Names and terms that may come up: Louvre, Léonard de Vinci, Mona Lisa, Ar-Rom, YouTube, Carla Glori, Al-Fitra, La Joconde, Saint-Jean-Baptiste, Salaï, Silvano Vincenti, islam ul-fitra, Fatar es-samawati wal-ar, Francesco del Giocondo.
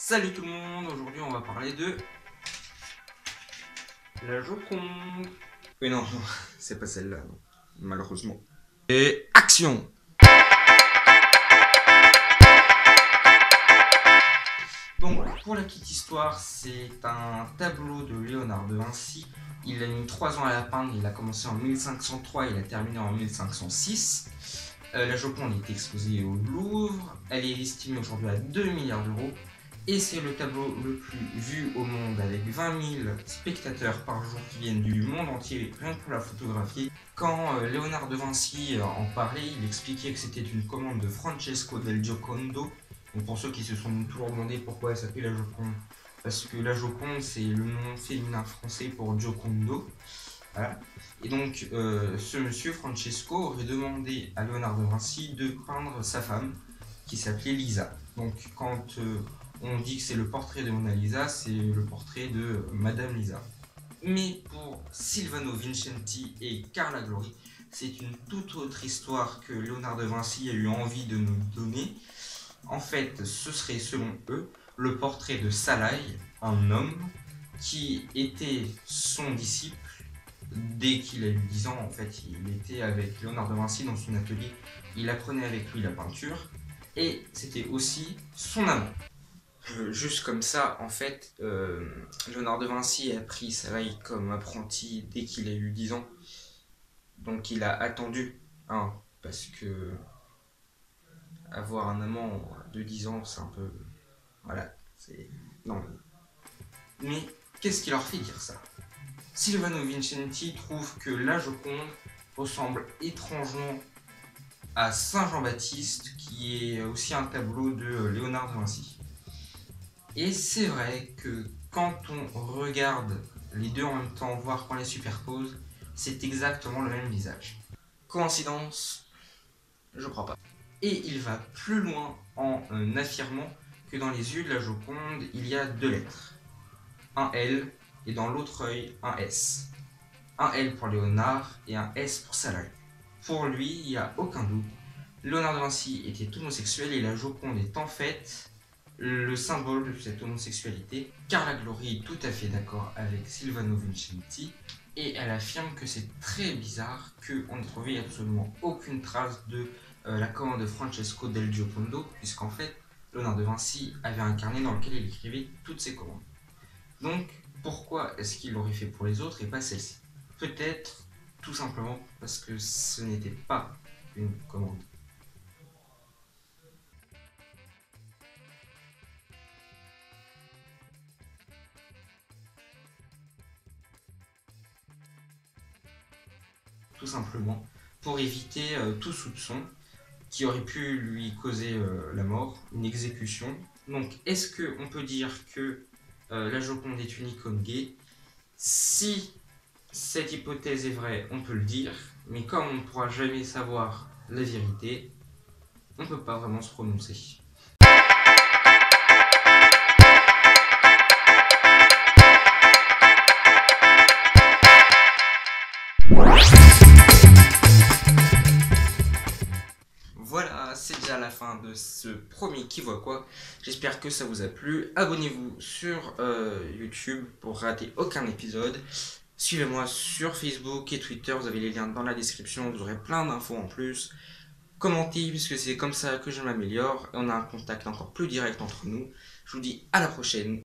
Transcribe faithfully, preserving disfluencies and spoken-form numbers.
Salut tout le monde, aujourd'hui on va parler de La Joconde. Oui non, non c'est pas celle-là, malheureusement. Et action! Donc pour la petite histoire, c'est un tableau de Léonard de Vinci. Il a mis trois ans à la peindre, il a commencé en mille cinq cent trois et il a terminé en mille cinq cent six. Euh, la Joconde est exposée au Louvre, elle est estimée aujourd'hui à deux milliards d'euros et c'est le tableau le plus vu au monde avec vingt mille spectateurs par jour qui viennent du monde entier rien que pour la photographier. Quand euh, Léonard de Vinci euh, en parlait, il expliquait que c'était une commande de Francesco del Giocondo. Donc pour ceux qui se sont toujours demandé pourquoi elle s'appelait la Joconde, parce que la Joconde c'est le nom féminin français pour Giocondo. Voilà. Et donc, euh, ce monsieur, Francesco, aurait demandé à Léonard de Vinci de peindre sa femme, qui s'appelait Lisa. Donc, quand euh, on dit que c'est le portrait de Mona Lisa, c'est le portrait de Madame Lisa. Mais pour Silvano Vincenti et Carla Glori, c'est une toute autre histoire que Léonard de Vinci a eu envie de nous donner. En fait, ce serait, selon eux, le portrait de Salaï, un homme, qui était son disciple. Dès qu'il a eu dix ans, en fait, il était avec Léonard de Vinci dans son atelier, il apprenait avec lui la peinture, et c'était aussi son amant. Euh, juste comme ça, en fait, euh, Léonard de Vinci a pris Salaï comme apprenti dès qu'il a eu dix ans, donc il a attendu, hein, parce que avoir un amant de dix ans, c'est un peu... Voilà, c'est... Non, mais, mais qu'est-ce qui leur fait dire ça ? Silvano Vincenti trouve que la Joconde ressemble étrangement à Saint-Jean-Baptiste, qui est aussi un tableau de Léonard de Vinci. Et c'est vrai que quand on regarde les deux en même temps, voire qu'on les superpose, c'est exactement le même visage. Coïncidence? Je crois pas. Et il va plus loin en affirmant que dans les yeux de la Joconde, il y a deux lettres. Un L. Et dans l'autre œil, un S. Un L pour Léonard et un S pour Salaï. Pour lui, il n'y a aucun doute. Léonard de Vinci était homosexuel et la Joconde est en fait le symbole de cette homosexualité. Carla Glori est tout à fait d'accord avec Silvano Vincenti et elle affirme que c'est très bizarre qu'on ne trouve absolument aucune trace de euh, la commande de Francesco del Giocondo, puisqu'en fait, Léonard de Vinci avait un carnet dans lequel il écrivait toutes ses commandes. Donc, pourquoi est-ce qu'il l'aurait fait pour les autres et pas celle-ci? Peut-être tout simplement parce que ce n'était pas une commande. Tout simplement pour éviter euh, tout soupçon qui aurait pu lui causer euh, la mort, une exécution. Donc est-ce qu'on peut dire que Euh, la Joconde est une icône gay? Si cette hypothèse est vraie, on peut le dire, mais comme on ne pourra jamais savoir la vérité, on ne peut pas vraiment se prononcer. C'est déjà la fin de ce premier Qui voit quoi. J'espère que ça vous a plu. Abonnez-vous sur euh, YouTube pour rater aucun épisode. Suivez-moi sur Facebook et Twitter. Vous avez les liens dans la description. Vous aurez plein d'infos en plus. Commentez puisque c'est comme ça que je m'améliore. On a un contact encore plus direct entre nous. Je vous dis à la prochaine.